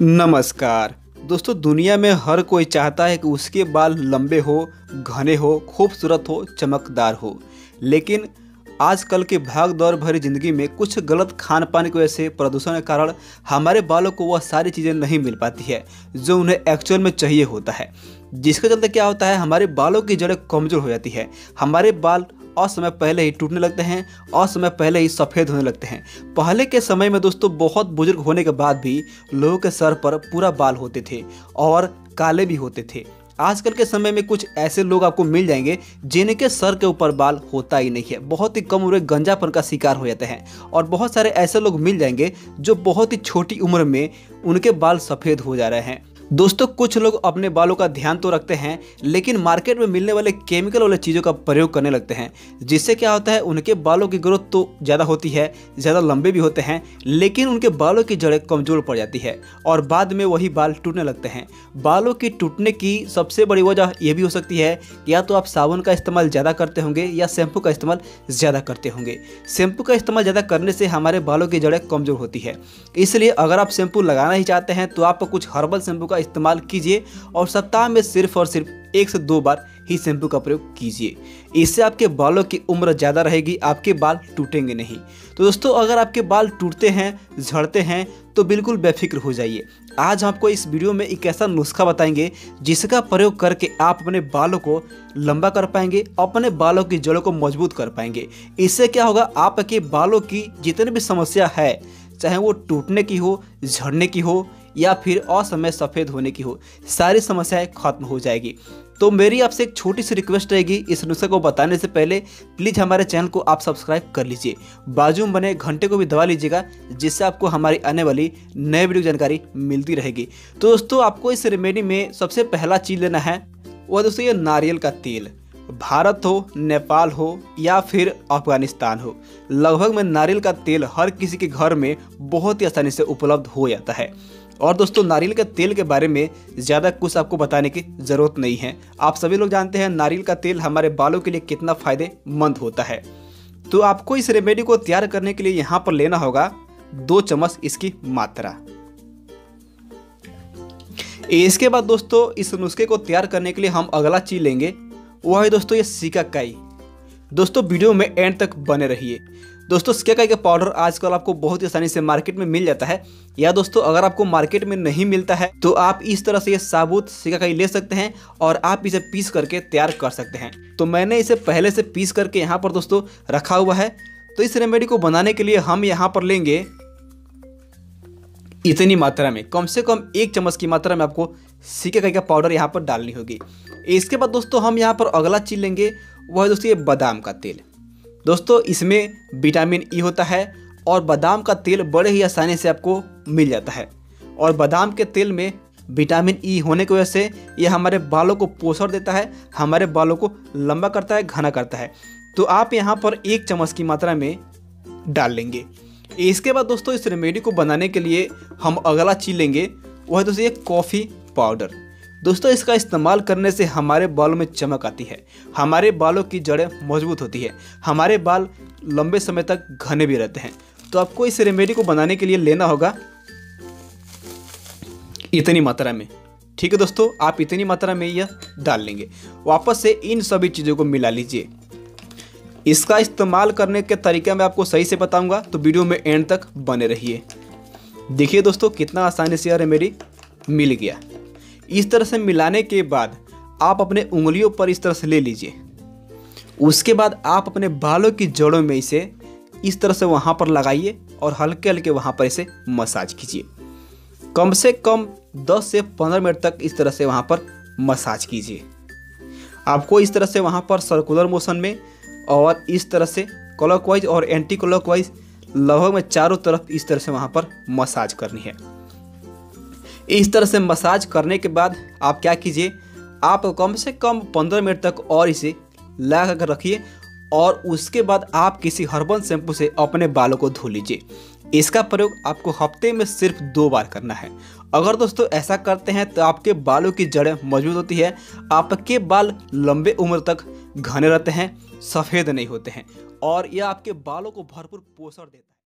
नमस्कार दोस्तों, दुनिया में हर कोई चाहता है कि उसके बाल लंबे हो, घने हो, खूबसूरत हो, चमकदार हो। लेकिन आजकल के भागदौड़ भरी ज़िंदगी में कुछ गलत खान पान की वजह से, प्रदूषण के कारण हमारे बालों को वह सारी चीज़ें नहीं मिल पाती है जो उन्हें एक्चुअल में चाहिए होता है, जिसके चलते क्या होता है, हमारे बालों की जड़ें कमज़ोर हो जाती है। हमारे बाल और समय पहले ही टूटने लगते हैं और समय पहले ही सफ़ेद होने लगते हैं। पहले के समय में दोस्तों बहुत बुजुर्ग होने के बाद भी लोगों के सर पर पूरा बाल होते थे और काले भी होते थे। आजकल के समय में कुछ ऐसे लोग आपको मिल जाएंगे जिनके सर के ऊपर बाल होता ही नहीं है, बहुत ही कम उम्र गंजापन का शिकार हो जाते हैं। और बहुत सारे ऐसे लोग मिल जाएंगे जो बहुत ही छोटी उम्र में उनके बाल सफ़ेद हो जा रहे हैं। दोस्तों कुछ लोग अपने बालों का ध्यान तो रखते हैं, लेकिन मार्केट में मिलने वाले केमिकल वाले चीज़ों का प्रयोग करने लगते हैं, जिससे क्या होता है, उनके बालों की ग्रोथ तो ज़्यादा होती है, ज़्यादा लंबे भी होते हैं, लेकिन उनके बालों की जड़ें कमज़ोर पड़ जाती है और बाद में वही बाल टूटने लगते हैं। बालों के टूटने की सबसे बड़ी वजह यह भी हो सकती है कि या तो आप साबुन का इस्तेमाल ज़्यादा करते होंगे या शैम्पू का इस्तेमाल ज़्यादा करते होंगे। शैम्पू का इस्तेमाल ज़्यादा करने से हमारे बालों की जड़ें कमज़ोर होती है, इसलिए अगर आप शैम्पू लगाना ही चाहते हैं तो आप कुछ हर्बल शैम्पू इस्तेमाल कीजिए और सप्ताह में सिर्फ और सिर्फ 1 से 2 बार ही शैम्पू का प्रयोग कीजिए। इससे आपके बालों की उम्र ज़्यादा रहेगी, आपके बाल टूटेंगे नहीं। तो दोस्तों अगर आपके बाल टूटते हैं, झड़ते हैं, तो बिल्कुल बेफिक्र हो जाइए। आज हम आपको इस वीडियो में एक ऐसा नुस्खा बताएंगे जिसका प्रयोग करके आप अपने बालों को लंबा कर पाएंगे, अपने बालों की जड़ों को मजबूत कर पाएंगे। इससे क्या होगा, आपके बालों की जितनी भी समस्या है, चाहे वो टूटने की हो, झड़ने की हो या फिर असमय सफ़ेद होने की हो, सारी समस्याएं खत्म हो जाएगी। तो मेरी आपसे एक छोटी सी रिक्वेस्ट रहेगी, इस नुस्खे को बताने से पहले प्लीज़ हमारे चैनल को आप सब्सक्राइब कर लीजिए, बाजू में बने घंटे को भी दबा लीजिएगा, जिससे आपको हमारी आने वाली नए वीडियो की जानकारी मिलती रहेगी। तो दोस्तों आपको इस रेमेडी में सबसे पहला चीज़ लेना है, वह दोस्तों ये नारियल का तेल। भारत हो, नेपाल हो या फिर अफगानिस्तान हो, लगभग में नारियल का तेल हर किसी के घर में बहुत ही आसानी से उपलब्ध हो जाता है। और दोस्तों नारियल के तेल के बारे में ज़्यादा कुछ आपको बताने की ज़रूरत नहीं है, आप सभी लोग जानते हैं नारियल का तेल हमारे बालों के लिए कितना फ़ायदेमंद होता है। तो आपको इस रेमेडी को तैयार करने के लिए यहाँ पर लेना होगा 2 चम्मच इसकी मात्रा। इसके बाद दोस्तों इस नुस्खे को तैयार करने के लिए हम अगला चीज लेंगे, वह है दोस्तों ये शिकाकाई। दोस्तों वीडियो में एंड तक बने रहिए। दोस्तों शिकाकाई का पाउडर आजकल आपको बहुत ही आसानी से मार्केट में मिल जाता है, या दोस्तों अगर आपको मार्केट में नहीं मिलता है तो आप इस तरह से ये साबुत शिकाकाई ले सकते हैं और आप इसे पीस करके तैयार कर सकते हैं। तो मैंने इसे पहले से पीस करके यहाँ पर दोस्तों रखा हुआ है। तो इस रेमेडी को बनाने के लिए हम यहाँ पर लेंगे इतनी मात्रा में, कम से कम 1 चम्मच की मात्रा में आपको शिकाकाई का पाउडर यहाँ पर डालनी होगी। इसके बाद दोस्तों हम यहाँ पर अगला चीज़ लेंगे, वह है दोस्तों ये बादाम का तेल। दोस्तों इसमें विटामिन ई होता है और बादाम का तेल बड़े ही आसानी से आपको मिल जाता है। और बादाम के तेल में विटामिन ई होने की वजह से यह हमारे बालों को पोषण देता है, हमारे बालों को लंबा करता है, घना करता है। तो आप यहाँ पर 1 चम्मच की मात्रा में डाल लेंगे। इसके बाद दोस्तों इस रेमेडी को बनाने के लिए हम अगला चीज़ लेंगे, वह है दोस्तों ये कॉफ़ी पाउडर। दोस्तों इसका इस्तेमाल करने से हमारे बालों में चमक आती है, हमारे बालों की जड़ें मजबूत होती है, हमारे बाल लंबे समय तक घने भी रहते हैं। तो आपको इस रेमेडी को बनाने के लिए लेना होगा इतनी मात्रा में, ठीक है दोस्तों, आप इतनी मात्रा में यह डाल लेंगे। वापस से इन सभी चीज़ों को मिला लीजिए। इसका इस्तेमाल करने के तरीका मैं आपको सही से बताऊंगा, तो वीडियो में एंड तक बने रहिए। देखिए दोस्तों कितना आसानी से यह रेमेडी मिल गया। इस तरह से मिलाने के बाद आप अपने उंगलियों पर इस तरह से ले लीजिए। उसके बाद आप अपने बालों की जड़ों में इसे इस तरह से वहाँ पर लगाइए और हल्के हल्के वहाँ पर इसे मसाज कीजिए। कम से कम 10 से 15 मिनट तक इस तरह से वहाँ पर मसाज कीजिए। आपको इस तरह से वहाँ पर सर्कुलर मोशन में और इस तरह से क्लॉकवाइज और एंटी क्लॉकवाइज लगभग में चारों तरफ इस तरह से वहाँ पर मसाज करनी है। इस तरह से मसाज करने के बाद आप क्या कीजिए, आप कम से कम 15 मिनट तक और इसे लगा कर रखिए और उसके बाद आप किसी हर्बल शैम्पू से अपने बालों को धो लीजिए। इसका प्रयोग आपको हफ्ते में सिर्फ 2 बार करना है। अगर दोस्तों ऐसा करते हैं तो आपके बालों की जड़ें मजबूत होती है, आपके बाल लंबे उम्र तक घने रहते हैं, सफ़ेद नहीं होते हैं और यह आपके बालों को भरपूर पोषण देता है।